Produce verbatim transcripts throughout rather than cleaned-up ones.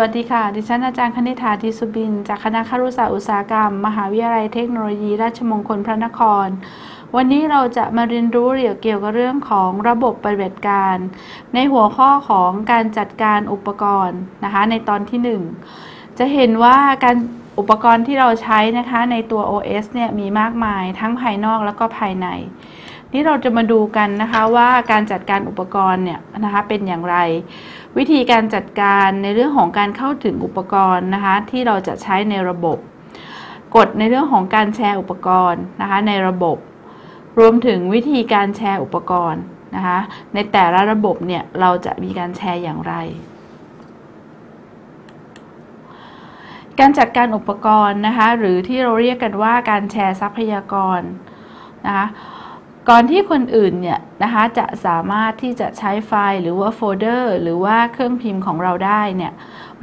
สวัสดีค่ะดิฉันอาจารย์คณิษฐา ทิสุบินจากคณะครุศาสตร์อุตสาหกรรมมหาวิทยาลัยเทคโนโลยีราชมงคลพระนครวันนี้เราจะมาเรียนรู้เกี่ยวกับเรื่องของระบบปฏิบัติการในหัวข้อของการจัดการอุปกรณ์นะคะในตอนที่หนึ่งจะเห็นว่าการอุปกรณ์ที่เราใช้นะคะในตัว โอ เอส เนี่ยมีมากมายทั้งภายนอกแล้วก็ภายในนี่เราจะมาดูกันนะคะว่าการจัดการอุปกรณ์เนี่ยนะคะเป็นอย่างไรวิธีการจัดการในเรื่องของการเข้าถึงอุปกรณ์นะคะที่เราจะใช้ในระบบกฎในเรื่องของการแชร์อุปกรณ์นะคะในระบบรวมถึงวิธีการแชร์อุปกรณ์นะคะในแต่ละระบบเนี่ยเราจะมีการแชร์อย่างไรการจัดการอุปกรณ์นะคะหรือที่เราเรียกกันว่าการแชร์ทรัพยากรนะคะก่อนที่คนอื่นเนี่ยนะคะจะสามารถที่จะใช้ไฟล์หรือว่าโฟลเดอร์หรือว่าเครื่องพิมพ์ของเราได้เนี่ย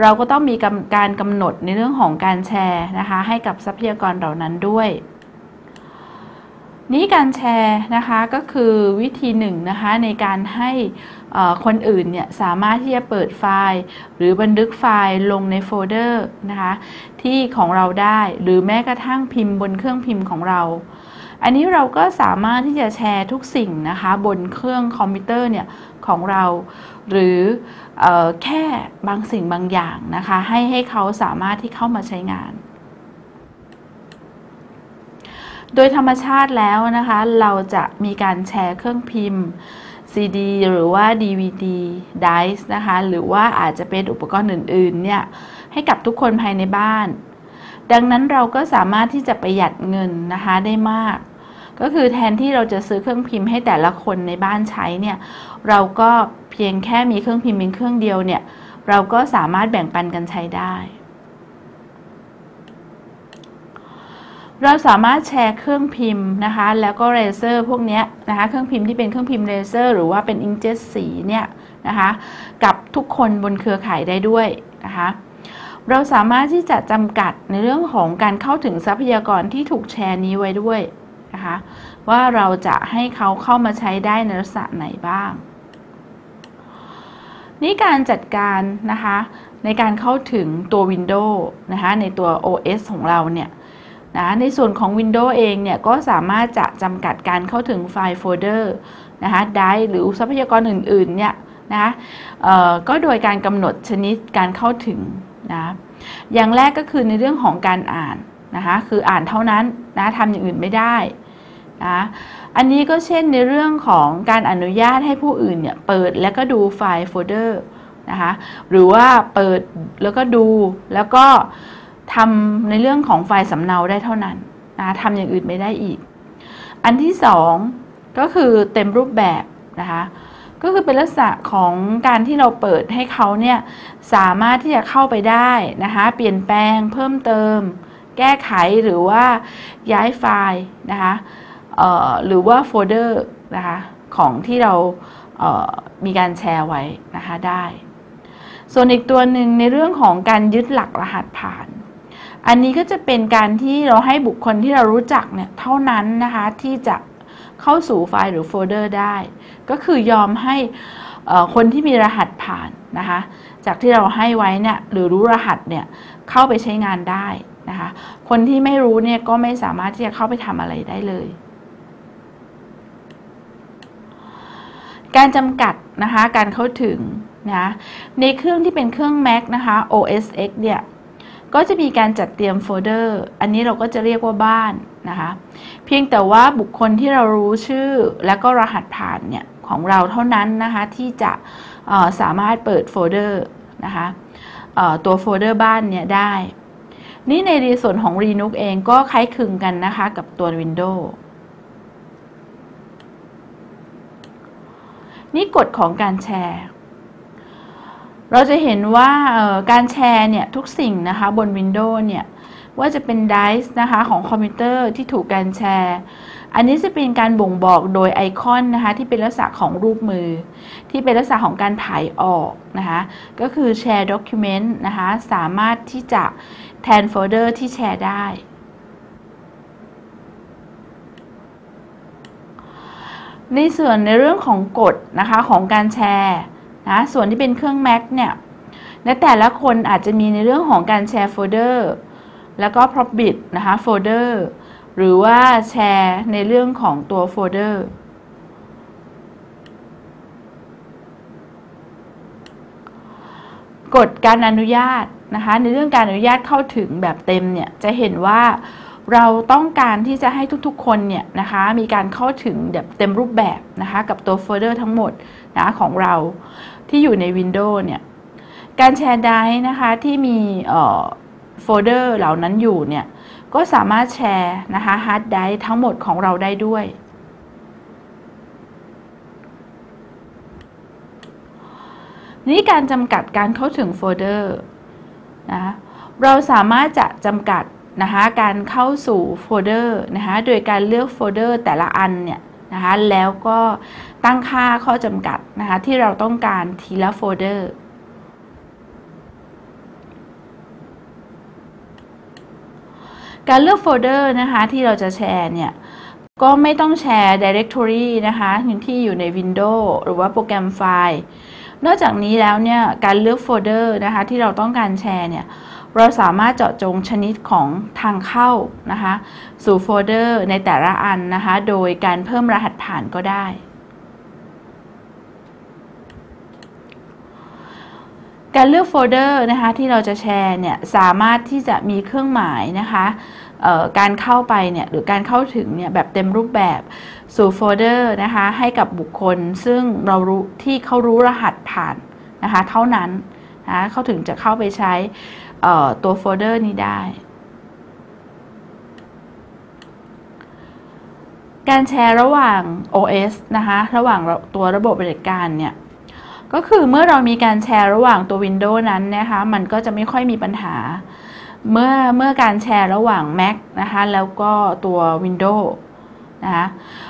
เราก็ต้องมีการกำหนดในเรื่องของการแชร์นะคะให้กับทรัพยากรเหล่านั้นด้วยนี้การแชร์นะคะก็คือวิธีหนึ่งนะคะในการให้คนอื่นเนี่ยสามารถที่จะเปิดไฟล์หรือบันทึกไฟล์ลงในโฟลเดอร์นะคะที่ของเราได้หรือแม้กระทั่งพิมพ์บนเครื่องพิมพ์ของเราอันนี้เราก็สามารถที่จะแชร์ทุกสิ่งนะคะบนเครื่องคอมพิวเตอร์เนี่ยของเราหรือแค่บางสิ่งบางอย่างนะคะให้ให้เขาสามารถที่เข้ามาใช้งานโดยธรรมชาติแล้วนะคะเราจะมีการแชร์เครื่องพิมพ์ ซี ดี หรือว่า ดี วี ดี ไดรฟ์ นะคะหรือว่าอาจจะเป็นอุปกรณ์อื่นๆเนี่ยให้กับทุกคนภายในบ้านดังนั้นเราก็สามารถที่จะประหยัดเงินนะคะได้มากก็คือแทนที่เราจะซื้อเครื่องพิมพ์ให้แต่ละคนในบ้านใช้เนี่ยเราก็เพียงแค่มีเครื่องพิมพ์เป็นเครื่องเดียวเนี่ยเราก็สามารถแบ่งปันกันใช้ได้เราสามารถแชร์เครื่องพิมพ์นะคะแล้วก็เรเซอร์พวกนี้นะคะเครื่องพิมพ์ที่เป็นเครื่องพิมพ์เรเซอร์หรือว่าเป็นอิงเจ็ตสีเนี่ยนะคะกับทุกคนบนเครือข่ายได้ด้วยนะคะเราสามารถที่จะจำกัดในเรื่องของการเข้าถึงทรัพยากรที่ถูกแชร์นี้ไว้ด้วยนะคะว่าเราจะให้เขาเข้ามาใช้ได้ในลักษณะไหนบ้างนี่การจัดการนะคะในการเข้าถึงตัว Windows นะคะในตัว โอ เอส ของเราเนี่ยนะในส่วนของ Windows เองเนี่ยก็สามารถจะจำกัดการเข้าถึงไฟล์โฟลเดอร์นะคะได้หรือทรัพยากรอื่นๆเนี่ยนะก็โดยการกำหนดชนิดการเข้าถึงนะอย่างแรกก็คือในเรื่องของการอ่านนะคะคืออ่านเท่านั้นนะทำอย่างอื่นไม่ได้นะอันนี้ก็เช่นในเรื่องของการอนุญาตให้ผู้อื่นเนี่ยเปิดแล้วก็ดูไฟล์โฟลเดอร์นะคะหรือว่าเปิดแล้วก็ดูแล้วก็ทำในเรื่องของไฟล์สำเนาได้เท่านั้นนะทำอย่างอื่นไม่ได้อีกอันที่สองก็คือเต็มรูปแบบนะคะก็คือเป็นลักษณะของการที่เราเปิดให้เขาเนี่ยสามารถที่จะเข้าไปได้นะคะเปลี่ยนแปลงเพิ่มเติมแก้ไขหรือว่าย้ายไฟล์นะคะหรือว่าโฟลเดอร์นะคะของที่เราเอ่อมีการแชร์ไว้นะคะได้ส่วนอีกตัวหนึ่งในเรื่องของการยึดหลักรหัสผ่านอันนี้ก็จะเป็นการที่เราให้บุคคลที่เรารู้จักเนี่ยเท่านั้นนะคะที่จะเข้าสู่ไฟล์หรือโฟลเดอร์ได้ก็คือยอมให้คนที่มีรหัสผ่านนะคะจากที่เราให้ไว้เนี่ยหรือรู้รหัสเนี่ยเข้าไปใช้งานได้นะคะคนที่ไม่รู้เนี่ยก็ไม่สามารถที่จะเข้าไปทำอะไรได้เลยการจำกัดนะคะการเข้าถึงนะในเครื่องที่เป็นเครื่อง Mac นะคะ โอ เอส X เนี่ยก็จะมีการจัดเตรียมโฟลเดอร์อันนี้เราก็จะเรียกว่าบ้านนะคะเพียงแต่ว่าบุคคลที่เรารู้ชื่อและก็รหัสผ่านเนี่ยของเราเท่านั้นนะคะที่จะสามารถเปิดโฟลเดอร์นะคะตัวโฟลเดอร์บ้านเนี่ยได้นี่ในส่วนของ Linux เองก็คล้ายคลึงกันนะคะกับตัว Windows นี่กฎของการแชร์เราจะเห็นว่าการแชร์เนี่ยทุกสิ่งนะคะบน Windows เนี่ยว่าจะเป็นไดรฟ์นะคะของคอมพิวเตอร์ที่ถูกการแชร์อันนี้จะเป็นการบ่งบอกโดยไอคอนนะคะที่เป็นลักษณะของรูปมือที่เป็นลักษณะของการถ่ายออกนะคะก็คือแชร์ด็อกิวเมนต์นะคะสามารถที่จะแทนโฟลเดอร์ที่แชร์ได้ในส่วนในเรื่องของกฎนะคะของการแชร์นะส่วนที่เป็นเครื่อง Mac เนี่ย และแต่ละคนอาจจะมีในเรื่องของการแชร์โฟลเดอร์แล้วก็ Profit นะคะโฟลเดอร์หรือว่าแชร์ในเรื่องของตัวโฟลเดอร์กฎการอนุญาตนะคะในเรื่องการอนุญาตเข้าถึงแบบเต็มเนี่ยจะเห็นว่าเราต้องการที่จะให้ทุกๆคนเนี่ยนะคะมีการเข้าถึงแบบเต็มรูปแบบนะคะกับตัวโฟลเดอร์ทั้งหมดนะของเราที่อยู่ใน Windows เนี่ยการแชร์ไดร์นะคะที่มีโฟลเดอร์เหล่านั้นอยู่เนี่ยก็สามารถแชร์นะคะฮาร์ดไดร์ทั้งหมดของเราได้ด้วยนี่การจำกัดการเข้าถึงโฟลเดอร์นะเราสามารถจะจำกัดนะคะการเข้าสู่โฟลเดอร์นะคะโดยการเลือกโฟลเดอร์แต่ละอันเนี่ยนะคะแล้วก็ตั้งค่าข้อจำกัดนะคะที่เราต้องการทีละโฟลเดอร์การเลือกโฟลเดอร์นะคะที่เราจะแชร์เนี่ยก็ไม่ต้องแชร์ Directory นะคะที่อยู่ใน Windows หรือว่าโปรแกรมไฟล์นอกจากนี้แล้วเนี่ยการเลือกโฟลเดอร์นะคะที่เราต้องการแชร์เนี่ยเราสามารถเจาะจงชนิดของทางเข้านะคะสู่โฟลเดอร์ในแต่ละอันนะคะโดยการเพิ่มรหัสผ่านก็ได้การเลือกโฟลเดอร์นะคะที่เราจะแชร์เนี่ยสามารถที่จะมีเครื่องหมายนะคะการเข้าไปเนี่ยหรือการเข้าถึงเนี่ยแบบเต็มรูปแบบสู่โฟลเดอร์นะคะให้กับบุคคลซึ่งเรารู้ที่เขารู้รหัสผ่านนะคะเท่านั้นนะเขาถึงจะเข้าไปใช้ตัวโฟลเดอร์นี้ได้การแชร์ระหว่าง โอ เอส นะคะระหว่างตัวระบบปฏิบัติการเนี่ยก็คือเมื่อเรามีการแชร์ระหว่างตัว Windows นั้นนะคะมันก็จะไม่ค่อยมีปัญหาเมื่อเมื่อการแชร์ระหว่าง Mac นะคะแล้วก็ตัว Windows นะคะ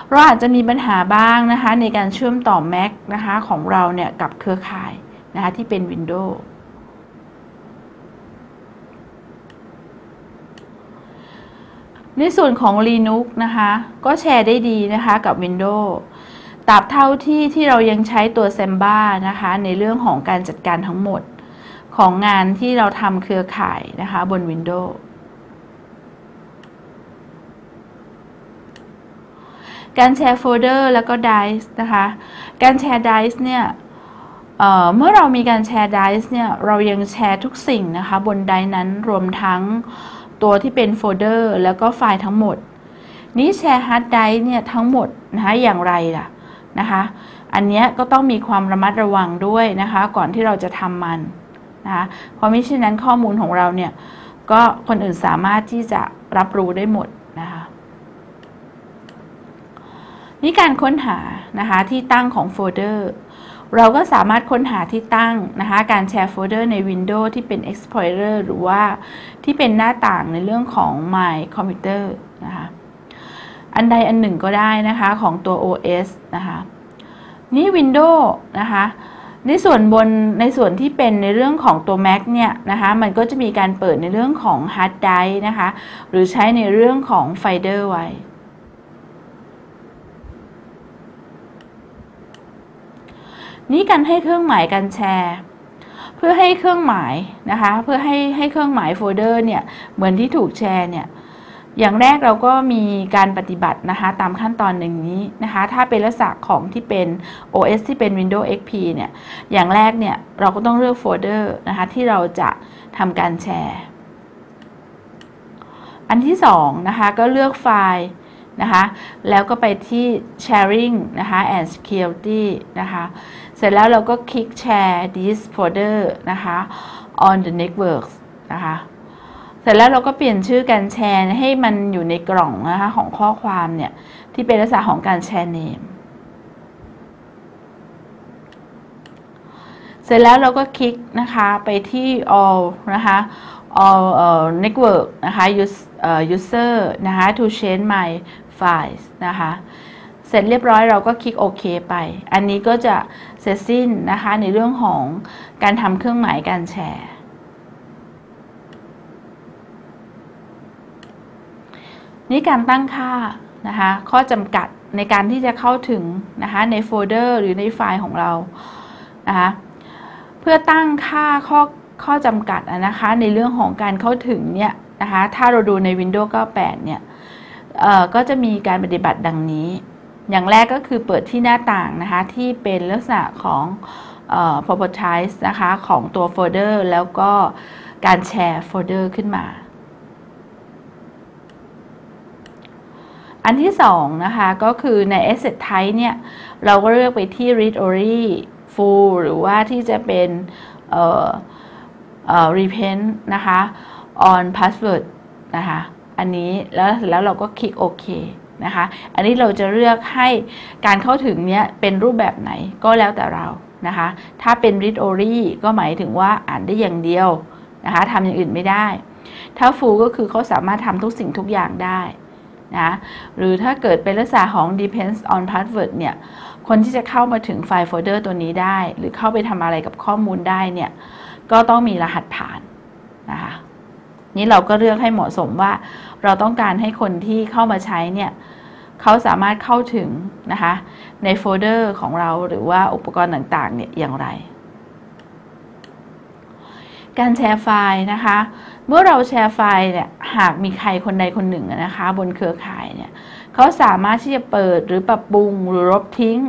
เราอาจจะมีปัญหาบ้างนะคะในการเชื่อมต่อ Mac นะคะของเราเนี่ยกับเครือข่ายนะคะที่เป็น Windows ในส่วนของ Linux นะคะก็แชร์ได้ดีนะคะกับ Windows ตราบเท่าที่ที่เรายังใช้ตัว Samba นะคะในเรื่องของการจัดการทั้งหมดของงานที่เราทำเครือข่ายนะคะบน Windows การแชร์โฟลเดอร์แล้วก็ Dice นะคะการแชร์ Dice เนี่ย เอ่อ เมื่อเรามีการแชร์ Dice เนี่ยเรายังแชร์ทุกสิ่งนะคะบน Dice นั้นรวมทั้งตัวที่เป็นโฟลเดอร์แล้วก็ไฟล์ทั้งหมดนี้แชร์ฮาร์ดไดรฟ์เนี่ยทั้งหมดนะคะอย่างไรล่ะนะคะอันเนี้ยก็ต้องมีความระมัดระวังด้วยนะคะก่อนที่เราจะทำมันนะคะเพราะมิฉะนั้นข้อมูลของเราเนี่ยก็คนอื่นสามารถที่จะรับรู้ได้หมดนะคะนี่การค้นหานะคะที่ตั้งของโฟลเดอร์เราก็สามารถค้นหาที่ตั้งนะคะการแชร์โฟลเดอร์ใน Windows ที่เป็น Explorer หรือว่าที่เป็นหน้าต่างในเรื่องของ My Computer นะคะอันใดอันหนึ่งก็ได้นะคะของตัว โอ เอส นะคะนี่ Windows นะคะในส่วนบนในส่วนที่เป็นในเรื่องของตัว Mac เนี่ยนะคะมันก็จะมีการเปิดในเรื่องของ Hard Drive นะคะหรือใช้ในเรื่องของ Folder ไว้นี่การให้เครื่องหมายการแชร์เพื่อให้เครื่องหมายนะคะเพื่อให้ให้เครื่องหมายโฟลเดอร์เนี่ยเหมือนที่ถูกแชร์เนี่ยอย่างแรกเราก็มีการปฏิบัตินะคะตามขั้นตอนหนึ่งนี้นะคะถ้าเป็นลักษณะของที่เป็น โอ เอส ที่เป็น Windows เอ็กซ์ พี เนี่ยอย่างแรกเนี่ยเราก็ต้องเลือกโฟลเดอร์นะคะที่เราจะทำการแชร์อันที่สองนะคะก็เลือกไฟล์นะคะแล้วก็ไปที่ sharing นะคะ and security นะคะเสร็จแล้วเราก็คลิก share this folder นะคะ on the networks นะคะเสร็จแล้วเราก็เปลี่ยนชื่อการแชร์ให้มันอยู่ในกล่องนะคะของข้อความเนี่ยที่เป็นลักษณะของการแชร์ name เสร็จแล้วเราก็คลิกนะคะไปที่ all นะคะ all uh, network นะคะ use uh, user นะคะ to change my files นะคะเสร็จเรียบร้อยเราก็คลิกโอเคไปอันนี้ก็จะเสร็จสิ้นนะคะในเรื่องของการทำเครื่องหมายการแชร์นี่การตั้งค่านะคะข้อจำกัดในการที่จะเข้าถึงนะคะในโฟลเดอร์หรือในไฟล์ของเรานะคะเพื่อตั้งค่าข้อ ข้อจำกัดนะคะในเรื่องของการเข้าถึงเนี่ยนะคะถ้าเราดูใน วินโดว์ เก้าสิบแปด เนี่ยก็จะมีการปฏิบัติดังนี้อย่างแรกก็คือเปิดที่หน้าต่างนะคะที่เป็นลักษณะของเอ่อ properties นะคะของตัวโฟลเดอร์แล้วก็การแชร์โฟลเดอร์ขึ้นมาอันที่สองนะคะก็คือใน asset type เนี่ยเราก็เลือกไปที่ read only full หรือว่าที่จะเป็นเอ่อเอ่อ repent นะคะ on password นะคะอันนี้แล้วเสร็จแล้วเราก็คลิกโอเคนะคะอันนี้เราจะเลือกให้การเข้าถึงเนี้ยเป็นรูปแบบไหนก็แล้วแต่เรานะคะถ้าเป็น read only ก็หมายถึงว่าอ่านได้อย่างเดียวนะคะทำอย่างอื่นไม่ได้ถ้า full ก็คือเขาสามารถทำทุกสิ่งทุกอย่างได้นะหรือถ้าเกิดเป็นลักษณะของ depends on password เนี่ยคนที่จะเข้ามาถึงไฟล์โฟลเดอร์ตัวนี้ได้หรือเข้าไปทำอะไรกับข้อมูลได้เนี่ยก็ต้องมีรหัสผ่านนะคะนี้เราก็เลือกให้เหมาะสมว่าเราต้องการให้คนที่เข้ามาใช้เนี่ยเขาสามารถเข้าถึงนะคะในโฟลเดอร์ของเราหรือว่าอุปกรณ์ต่างๆเนี่ยอย่างไรการแชร์ไฟล์นะคะเมื่อเราแชร์ไฟล์เนี่ยหากมีใครคนใดคนหนึ่งนะคะบนเครือข่ายเนี่ยเขาสามารถที่จะเปิดหรือปรับปรุงหรือลบทิ้ง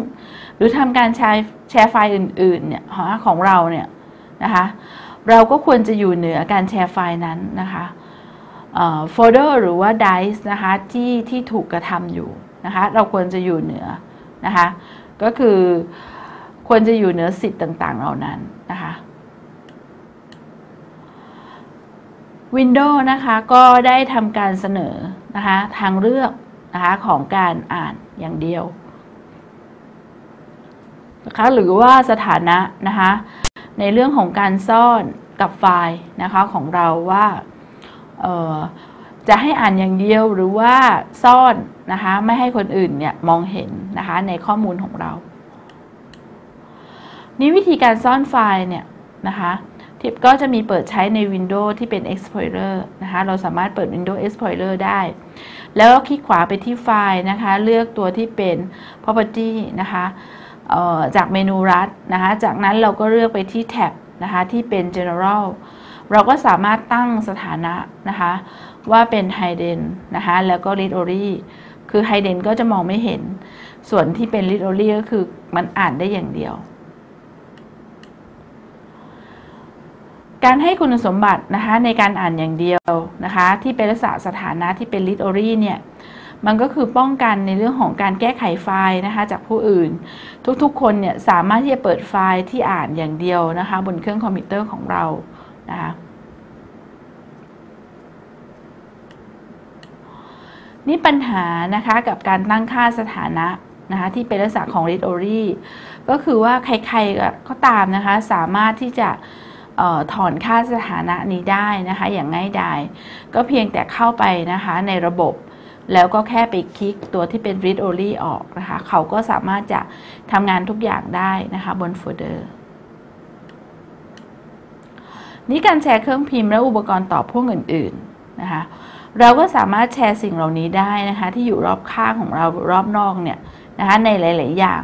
หรือทำการแชร์แชร์ไฟล์อื่นๆเนี่ยของเราเนี่ยนะคะเราก็ควรจะอยู่เหนือการแชร์ไฟล์นั้นนะคะโฟลเดอร์หรือว่าไดซ์นะคะที่ที่ถูกกระทำอยู่นะคะเราควรจะอยู่เหนือนะคะก็คือควรจะอยู่เหนือสิทธิ์ต่างๆเหล่านั้นนะคะWindows นะคะก็ได้ทำการเสนอนะคะทางเลือกนะคะของการอ่านอย่างเดียวนะคะหรือว่าสถานะนะคะในเรื่องของการซ่อนกับไฟล์นะคะของเราว่าเอ่อจะให้อ่านอย่างเดียวหรือว่าซ่อนนะคะไม่ให้คนอื่นเนี่ยมองเห็นนะคะในข้อมูลของเรานี่วิธีการซ่อนไฟล์เนี่ยนะคะก็จะมีเปิดใช้ใน Windows ที่เป็น Explorer นะคะเราสามารถเปิด Windows Explorer ได้แล้วคลิกขวาไปที่ไฟล์นะคะเลือกตัวที่เป็น Property นะคะจากเมนูรัฐนะคะจากนั้นเราก็เลือกไปที่แท็บนะคะที่เป็น General เราก็สามารถตั้งสถานะนะคะว่าเป็น Hidden นะคะแล้วก็ Read Only คือ Hidden ก็จะมองไม่เห็นส่วนที่เป็น Read Only ก็คือมันอ่านได้อย่างเดียวการให้คุณสมบัตินะคะในการอ่านอย่างเดียวนะคะที่เป็นลักษณะสถานะที่เป็น read only เนี่ยมันก็คือป้องกันในเรื่องของการแก้ไขไฟล์นะคะจากผู้อื่นทุกๆคนเนี่ยสามารถที่จะเปิดไฟล์ที่อ่านอย่างเดียวนะคะบนเครื่องคอมพิวเตอร์ของเรานะคะนี่ปัญหานะคะกับการตั้งค่าสถานะนะคะที่เป็นลักษณะของ read only ก็คือว่าใครๆก็ตามนะคะสามารถที่จะถอนค่าสถานะนี้ได้นะคะอย่างง่ายดายก็เพียงแต่เข้าไปนะคะในระบบแล้วก็แค่ไปคลิกตัวที่เป็น read only ออกนะคะเขาก็สามารถจะทำงานทุกอย่างได้นะคะบนโฟลเดอร์นี้การแชร์เครื่องพิมพ์และอุปกรณ์ต่อพ่วงอื่นๆนะคะเราก็สามารถแชร์สิ่งเหล่านี้ได้นะคะที่อยู่รอบข้างของเรารอบนอกเนี่ยนะคะในหลายๆอย่าง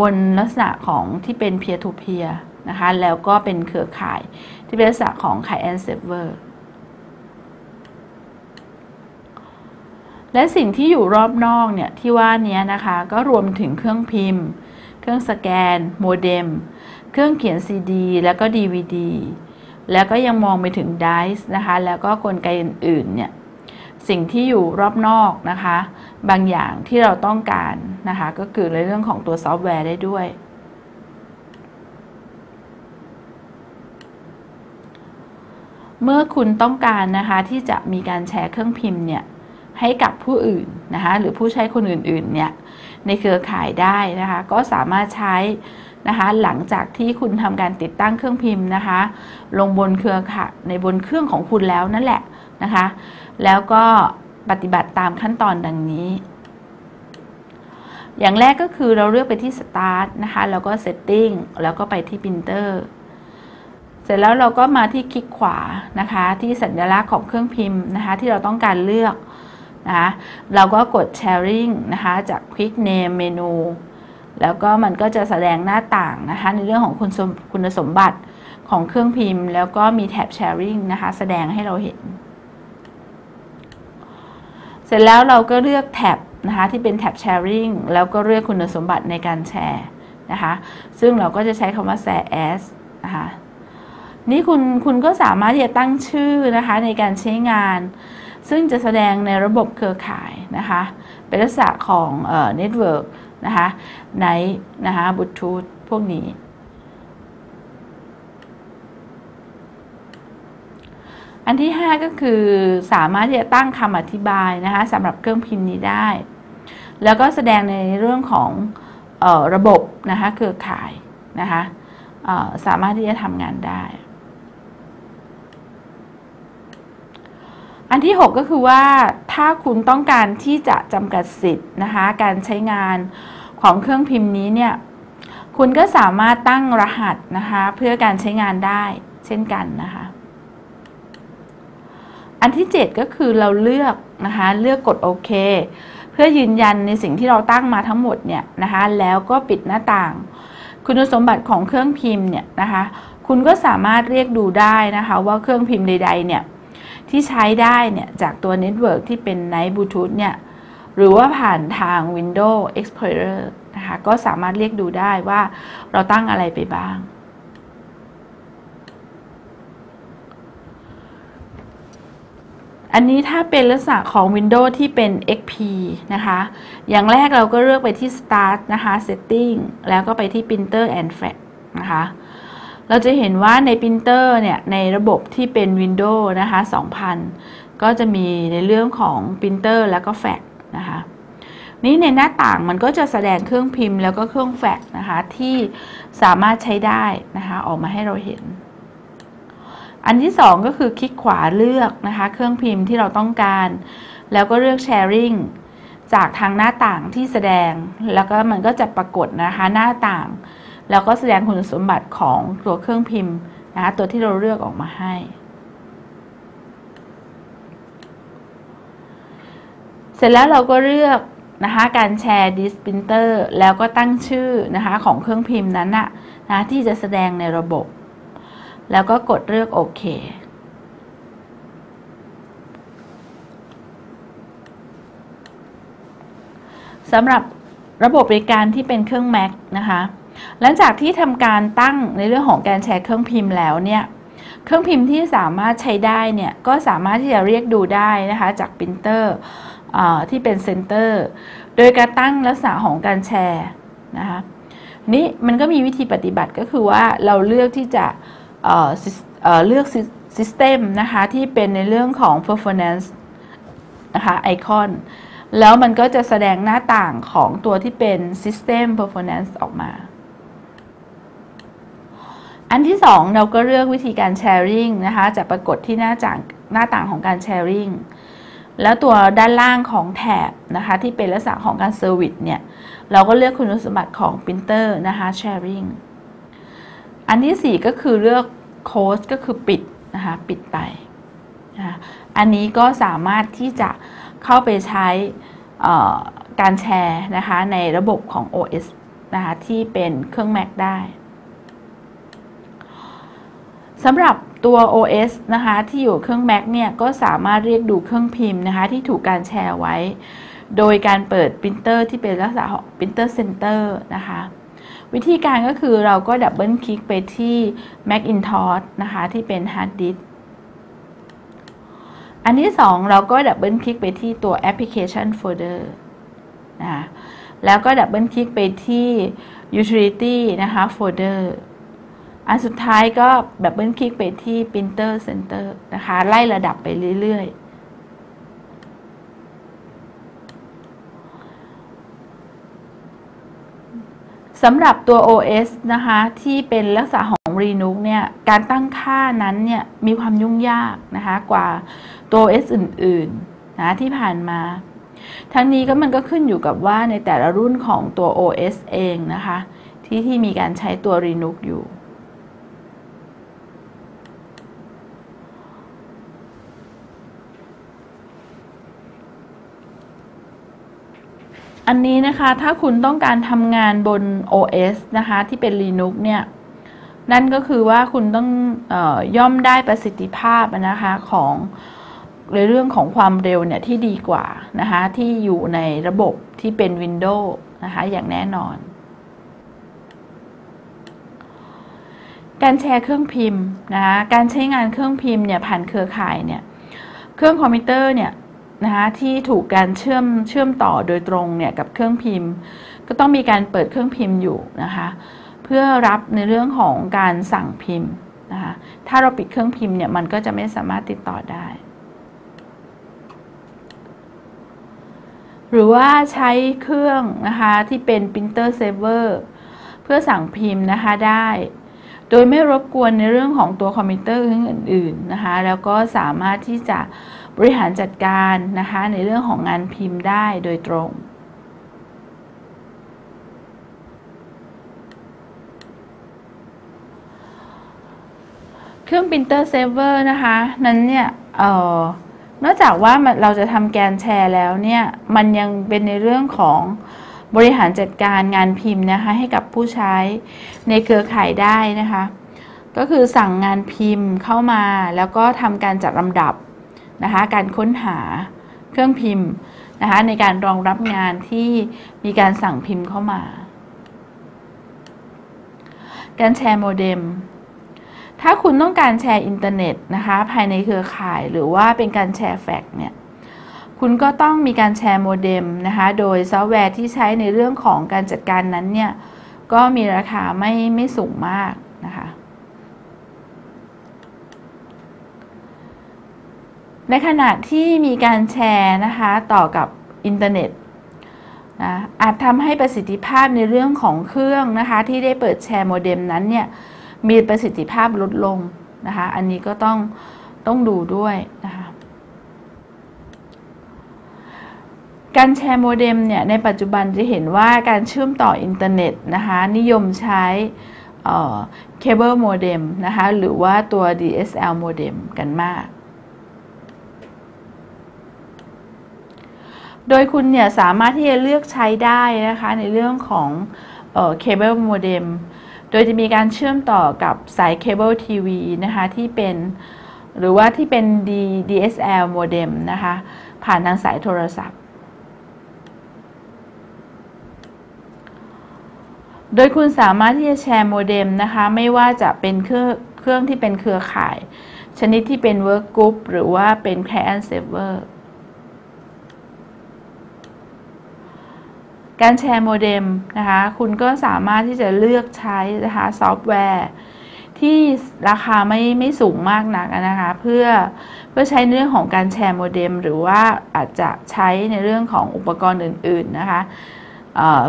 บนลักษณะของที่เป็น peer to peerนะคะแล้วก็เป็นเครือข่ายที่เป็นลักษณะของ client server และสิ่งที่อยู่รอบนอกเนี่ยที่ว่านี้นะคะก็รวมถึงเครื่องพิมพ์เครื่องสแกนโมเด็มเครื่องเขียน ซี ดี แล้วก็ ดี วี ดี แล้วก็ยังมองไปถึง ไดซ์ นะคะแล้วก็กลไกอื่นๆเนี่ยสิ่งที่อยู่รอบนอกนะคะบางอย่างที่เราต้องการนะคะก็คือในเรื่องของตัวซอฟต์แวร์ได้ด้วยเมื่อคุณต้องการนะคะที่จะมีการแชร์เครื่องพิมพ์เนี่ยให้กับผู้อื่นนะคะหรือผู้ใช้คนอื่นๆเนี่ยในเครือข่ายได้นะคะก็สามารถใช้นะคะหลังจากที่คุณทำการติดตั้งเครื่องพิมพ์นะคะลงบนเครือข่ายในบนเครื่องของคุณแล้วนั่นแหละนะคะแล้วก็ปฏิบัติตามขั้นตอนดังนี้อย่างแรกก็คือเราเลือกไปที่ Start นะคะแล้วก็ Setting แล้วก็ไปที่ Printerเสร็จแล้วเราก็มาที่คลิกขวานะคะที่สัญลักษณ์ของเครื่องพิมพ์นะคะที่เราต้องการเลือกนะคะเราก็กด Sharing นะคะจาก Quick Name เมนูแล้วก็มันก็จะแสดงหน้าต่างนะคะในเรื่องของคุณสมบัติ ของเครื่องพิมพ์แล้วก็มีแท็บแชร์ริ่งนะคะแสดงให้เราเห็นเสร็จแล้วเราก็เลือกแท็บนะคะที่เป็นแท็บแชร์ริ่งแล้วก็เลือกคุณสมบัติในการแชร์นะคะซึ่งเราก็จะใช้คำว่าแชร์แอสนะคะนี่คุณคุณก็สามารถที่จะตั้งชื่อนะคะในการใช้งานซึ่งจะแสดงในระบบเครือข่ายนะคะเป็นลักษณะของเอ่อเน็ตเวิร์กนะคะในนะคะบลูทูธพวกนี้อันที่ห้าก็คือสามารถที่จะตั้งคำอธิบายนะคะสำหรับเครื่องพิมพ์นี้ได้แล้วก็แสดงในเรื่องของเอ่อระบบนะคะเครือข่ายนะคะเอ่อสามารถที่จะทำงานได้อันที่หกก็คือว่าถ้าคุณต้องการที่จะจำกัดสิทธิ์นะคะการใช้งานของเครื่องพิมพ์นี้เนี่ยคุณก็สามารถตั้งรหัสนะคะเพื่อการใช้งานได้เช่นกันนะคะอันที่เจ็ดก็คือเราเลือกนะคะเลือกกดโอเคเพื่อยืนยันในสิ่งที่เราตั้งมาทั้งหมดเนี่ยนะคะแล้วก็ปิดหน้าต่างคุณสมบัติของเครื่องพิมพ์เนี่ยนะคะคุณก็สามารถเรียกดูได้นะคะว่าเครื่องพิมพ์ใดๆเนี่ยที่ใช้ได้เนี่ยจากตัวเน็ตเวิร์กที่เป็นไนท์บลูทูธเนี่ยหรือว่าผ่านทาง Windows Explorer นะคะก็สามารถเรียกดูได้ว่าเราตั้งอะไรไปบ้างอันนี้ถ้าเป็นลักษณะของ Windows ที่เป็น เอ็กซ์ พี นะคะอย่างแรกเราก็เลือกไปที่ Start นะคะ Setting แล้วก็ไปที่ Printer and Flag นะคะเราจะเห็นว่าใน Printer เนี่ยในระบบที่เป็น Windows นะคะสองพันก็จะมีในเรื่องของ Printer แล้วก็ Flag นะคะนี่ในหน้าต่างมันก็จะแสดงเครื่องพิมพ์แล้วก็เครื่อง Flag นะคะที่สามารถใช้ได้นะคะออกมาให้เราเห็นอันที่สองก็คือคลิกขวาเลือกนะคะเครื่องพิมพ์ที่เราต้องการแล้วก็เลือก Sharing จากทางหน้าต่างที่แสดงแล้วก็มันก็จะปรากฏนะคะหน้าต่างแล้วก็แสดงคุณสมบัติของตัวเครื่องพิมพ์นะคะตัวที่เราเลือกออกมาให้เสร็จแล้วเราก็เลือกนะคะการแชร์ This Printer แล้วก็ตั้งชื่อนะคะของเครื่องพิมพ์นั้นนะนะที่จะแสดงในระบบแล้วก็กดเลือกโอเคสำหรับระบบบริการที่เป็นเครื่อง Mac นะคะหลังจากที่ทำการตั้งในเรื่องของการแชร์เครื่องพิมพ์แล้วเนี่ยเครื่องพิมพ์ที่สามารถใช้ได้เนี่ยก็สามารถที่จะเรียกดูได้นะคะจาก Printer ที่เป็น Center โดยการตั้งลักษณะของการแชร์นะคะนี่มันก็มีวิธีปฏิบัติก็คือว่าเราเลือกที่จะเลือก System นะคะที่เป็นในเรื่องของ Performance นะคะไอคอนแล้วมันก็จะแสดงหน้าต่างของตัวที่เป็น System Performance ออกมาอันที่สองเราก็เลือกวิธีการ Sharing นะคะจะปรากฏที่หน้าต่างหน้าต่างของการ Sharing แล้วตัวด้านล่างของแถบนะคะที่เป็นลักษณะของการ Service เนี่ยเราก็เลือกคุณสมบัติของ Printer นะคะ Sharingอันที่สี่ก็คือเลือกโค้ดก็คือปิดนะคะปิดไปนะอันนี้ก็สามารถที่จะเข้าไปใช้การแชร์นะคะในระบบของ โอ เอส นะคะที่เป็นเครื่อง Mac ได้สำหรับตัว โอ เอส นะคะที่อยู่เครื่อง Mac เนี่ยก็สามารถเรียกดูเครื่องพิมพ์นะคะที่ถูกการแชร์ไว้โดยการเปิด Printer ที่เป็นลักษณะของ Printer Center นะคะวิธีการก็คือเราก็ดับเบิลคลิกไปที่ Macintosh นะคะที่เป็น Hard Disk อันที่สองเราก็ดับเบิลคลิกไปที่ตัว Application Folder นะคะแล้วก็ดับเบิลคลิกไปที่ Utility นะคะ Folder อันสุดท้ายก็ดับเบิลคลิกไปที่ Printer Center นะคะไล่ระดับไปเรื่อยๆสำหรับตัว โอ เอส นะคะที่เป็นลักษณะของ Linux เนี่ยการตั้งค่านั้นเนี่ยมีความยุ่งยากนะคะกว่าตัว โอ เอส อื่นๆนะที่ผ่านมาทั้งนี้ก็มันก็ขึ้นอยู่กับว่าในแต่ละรุ่นของตัว โอ เอส เองนะคะที่ที่มีการใช้ตัว Linux อยู่อันนี้นะคะถ้าคุณต้องการทำงานบน โอ เอส นะคะที่เป็น Linux เนี่ย นั่นก็คือว่าคุณต้องย่อมได้ประสิทธิภาพนะคะของในเรื่องของความเร็วเนี่ยที่ดีกว่านะคะที่อยู่ในระบบที่เป็น Windows นะคะอย่างแน่นอนการแชร์เครื่องพิมพ์นะคะการใช้งานเครื่องพิมพ์เนี่ยผ่านเครือข่ายเนี่ยเครื่องคอมพิวเตอร์เนี่ยนะคะที่ถูกการเชื่อมเชื่อมต่อโดยตรงเนี่ยกับเครื่องพิมพ์ก็ต้องมีการเปิดเครื่องพิมพ์อยู่นะคะเพื่อรับในเรื่องของการสั่งพิมพ์นะคะถ้าเราปิดเครื่องพิมพ์เนี่ยมันก็จะไม่สามารถติดต่อได้หรือว่าใช้เครื่องนะคะที่เป็น printer server เพื่อสั่งพิมพ์นะคะได้โดยไม่รบกวนในเรื่องของตัวคอมพิวเตอร์อื่นๆนะคะแล้วก็สามารถที่จะบริหารจัดการนะคะในเรื่องของงานพิมพ์ได้โดยตรงเครื่อง printer server นะคะนั้นเนี่ยเอ่อนอกจากว่าเราจะทำแกนแชร์แล้วเนี่ยมันยังเป็นในเรื่องของบริหารจัดการงานพิมพ์นะคะให้กับผู้ใช้ในเครือข่ายได้นะคะก็คือสั่งงานพิมพ์เข้ามาแล้วก็ทำการจัดลำดับนะคะการค้นหาเครื่องพิมพ์นะคะในการรองรับงานที่มีการสั่งพิมพ์เข้ามาการแชร์โมเด็มถ้าคุณต้องการแชร์อินเทอร์เน็ตนะคะภายในเครือข่ายหรือว่าเป็นการแชร์แฟกซ์เนี่ยคุณก็ต้องมีการแชร์โมเด็มนะคะโดยซอฟต์แวร์ที่ใช้ในเรื่องของการจัดการนั้นเนี่ยก็มีราคาไม่ไม่สูงมากนะคะในขณะที่มีการแชร์นะคะต่อกับอินเทอร์เน็ตนะอาจทำให้ประสิทธิภาพในเรื่องของเครื่องนะคะที่ได้เปิดแชร์โมเด็มนั้นเนี่ยมีประสิทธิภาพลดลงนะคะอันนี้ก็ต้องต้องดูด้วยนะคะการแชร์โมเด็มเนี่ยในปัจจุบันจะเห็นว่าการเชื่อมต่ออินเทอร์เน็ตนะคะนิยมใช้เคเบิลโมเด็มนะคะหรือว่าตัว ดี เอส แอล โมเด็มกันมากโดยคุณเนี่ยสามารถที่จะเลือกใช้ได้นะคะในเรื่องของเคเบิลโมเด็มโดยจะมีการเชื่อมต่อกับสายเคเบิลทีวีนะคะที่เป็นหรือว่าที่เป็น ดี เอส แอล โมเด็มนะคะผ่านทางสายโทรศัพท์โดยคุณสามารถที่จะแชร์โมเด็มนะคะไม่ว่าจะเป็นเครื่องเครื่องที่เป็นเครือข่ายชนิดที่เป็นเวิร์กกรุ๊ปหรือว่าเป็นแคลนเซิร์ฟเวอร์การแชร์โมเด็มนะคะคุณก็สามารถที่จะเลือกใช้นะคะซอฟต์แวร์ที่ราคาไม่ไม่สูงมากนักนะคะเพื่อเพื่อใช้ในเรื่องของการแชร์โมเด็มหรือว่าอาจจะใช้ในเรื่องของอุปกรณ์อื่นๆนะคะ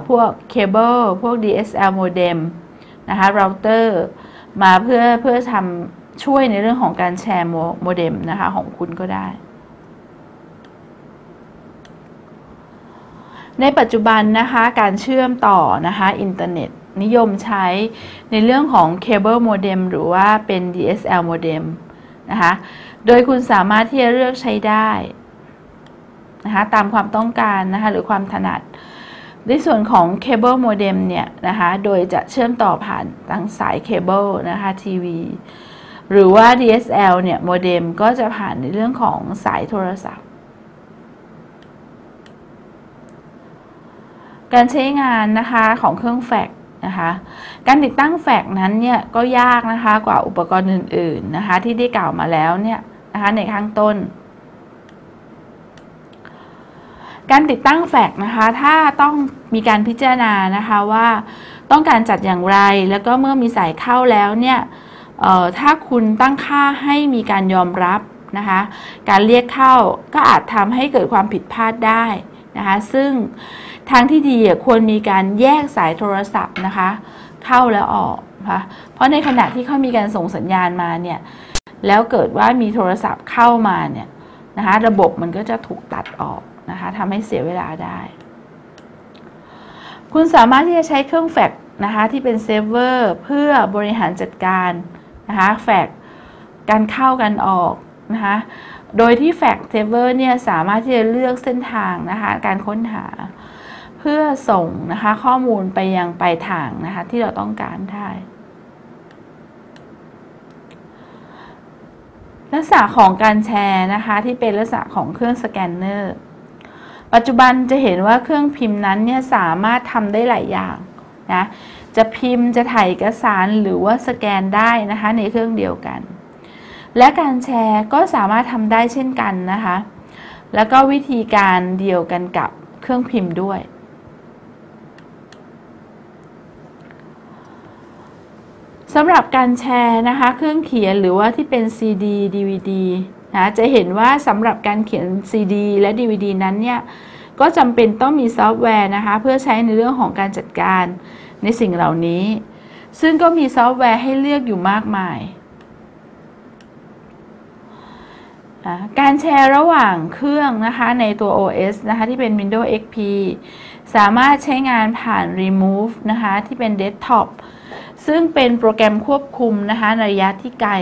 พวกเคเบิลพวก ดี เอส แอล โมเด็มนะคะเราเตอร์มาเพื่อเพื่อทำช่วยในเรื่องของการแชร์โมเด็มนะคะของคุณก็ได้ในปัจจุบันนะคะการเชื่อมต่อนะคะอินเทอร์เน็ตนิยมใช้ในเรื่องของเคเบิลโมเด็มหรือว่าเป็น ดี เอส แอล โมเด็มนะคะโดยคุณสามารถที่จะเลือกใช้ได้นะคะตามความต้องการนะคะหรือความถนัดในส่วนของเคเบิลโมเด็มเนี่ยนะคะโดยจะเชื่อมต่อผ่านทางสายเคเบิลนะคะทีวีหรือว่า ดี เอส แอล เนี่ยโมเด็มก็จะผ่านในเรื่องของสายโทรศัพท์การใช้งานนะคะของเครื่องแฟกซ์นะคะการติดตั้งแฟกซ์นั้นเนี่ยก็ยากนะคะกว่าอุปกรณ์อื่นๆนะคะที่ได้กล่าวมาแล้วเนี่ยนะคะในข้างต้นการติดตั้งแฟกซ์นะคะถ้าต้องมีการพิจารณานะคะว่าต้องการจัดอย่างไรแล้วก็เมื่อมีสายเข้าแล้วเนี่ยถ้าคุณตั้งค่าให้มีการยอมรับนะคะการเรียกเข้าก็อาจทำให้เกิดความผิดพลาดได้นะคะซึ่งทางที่ดีควรมีการแยกสายโทรศัพท์นะคะเข้าและออกนะคะเพราะในขณะที่เขามีการส่งสัญญาณมาเนี่ยแล้วเกิดว่ามีโทรศัพท์เข้ามาเนี่ยนะคะระบบมันก็จะถูกตัดออกนะคะทำให้เสียเวลาได้คุณสามารถที่จะใช้เครื่องแฟกซ์นะคะที่เป็นเซิร์ฟเวอร์เพื่อบริหารจัดการนะคะแฟกซ์การเข้ากันออกนะคะโดยที่แฟกซ์เซิร์ฟเวอร์เนี่ยสามารถที่จะเลือกเส้นทางนะคะการค้นหาเพื่อส่งนะคะข้อมูลไปยังปลายทางนะคะที่เราต้องการได้ ลักษณะของการแชร์นะคะที่เป็นลักษณะของเครื่องสแกนเนอร์ปัจจุบันจะเห็นว่าเครื่องพิมพ์นั้นเนี่ยสามารถทำได้หลายอย่างนะจะพิมพ์จะถ่ายเอกสารหรือว่าสแกนได้นะคะในเครื่องเดียวกันและการแชร์ก็สามารถทำได้เช่นกันนะคะแล้วก็วิธีการเดียวกันกับเครื่องพิมพ์ด้วยสำหรับการแชร์นะคะเครื่องเขียนหรือว่าที่เป็น ซี ดี ดี วี ดี นะจะเห็นว่าสำหรับการเขียน ซี ดี และ ดี วี ดี นั้นเนี่ยก็จำเป็นต้องมีซอฟต์แวร์นะคะเพื่อใช้ในเรื่องของการจัดการในสิ่งเหล่านี้ซึ่งก็มีซอฟต์แวร์ให้เลือกอยู่มากมายการแชร์ระหว่างเครื่องนะคะในตัว โอ เอส นะคะที่เป็น Windows เอ็กซ์ พี สามารถใช้งานผ่าน Remove นะคะที่เป็น Desktop ซึ่งเป็นโปรแกรมควบคุมนะคะในระยะที่ไกล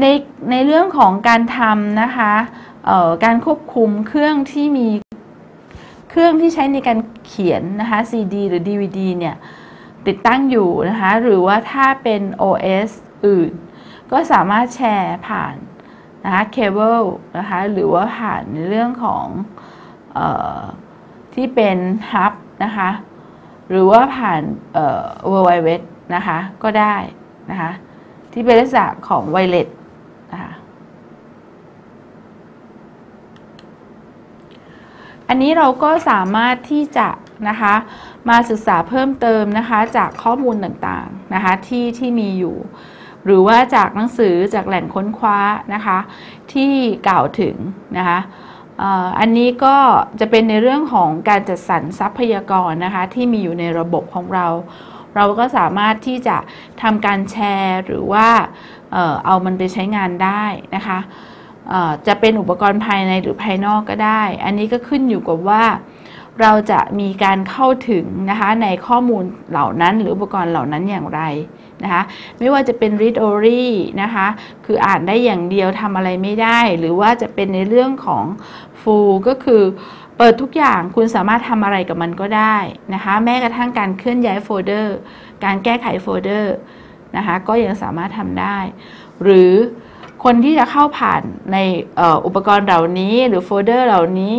ในในเรื่องของการทำนะคะการควบคุมเครื่องที่มีเครื่องที่ใช้ในการเขียนนะคะ ซี ดี หรือ ดี วี ดี เนี่ยติดตั้งอยู่นะคะหรือว่าถ้าเป็น โอ เอส อื่นก็สามารถแชร์ผ่านนะคะเคเบิลนะคะหรือว่าผ่านในเรื่องของเอ่อที่เป็นฮับนะคะหรือว่าผ่านเอ่อ World Wide Web นะคะก็ได้นะคะที่เป็นลักษณะของไวเลสนะคะอันนี้เราก็สามารถที่จะนะคะมาศึกษาเพิ่มเติมนะคะจากข้อมูลต่างๆนะคะที่ที่มีอยู่หรือว่าจากหนังสือจากแหล่งค้นคว้านะคะที่กล่าวถึงนะคะอันนี้ก็จะเป็นในเรื่องของการจัดสรรทรัพยากรนะคะที่มีอยู่ในระบบของเราเราก็สามารถที่จะทำการแชร์หรือว่าเอามันไปใช้งานได้นะคะจะเป็นอุปกรณ์ภายในหรือภายนอกก็ได้อันนี้ก็ขึ้นอยู่กับว่าเราจะมีการเข้าถึงนะคะในข้อมูลเหล่านั้นหรืออุปกรณ์เหล่านั้นอย่างไรนะคะไม่ว่าจะเป็น read only นะคะคืออ่านได้อย่างเดียวทำอะไรไม่ได้หรือว่าจะเป็นในเรื่องของ full ก็คือเปิดทุกอย่างคุณสามารถทำอะไรกับมันก็ได้นะคะแม้กระทั่งการเคลื่อนย้ายโฟลเดอร์การแก้ไขโฟลเดอร์นะคะก็ยังสามารถทำได้หรือคนที่จะเข้าผ่านในอุปกรณ์เหล่านี้หรือโฟลเดอร์เหล่านี้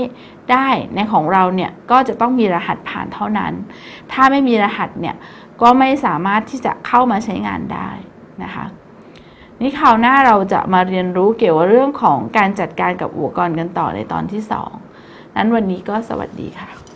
ได้ในของเราเนี่ยก็จะต้องมีรหัสผ่านเท่านั้นถ้าไม่มีรหัสเนี่ยก็ไม่สามารถที่จะเข้ามาใช้งานได้นะคะนี่คราวหน้าเราจะมาเรียนรู้เกี่ยวกับเรื่องของการจัดการกับอุปกรณ์กันต่อในตอนที่สองนั้นวันนี้ก็สวัสดีค่ะ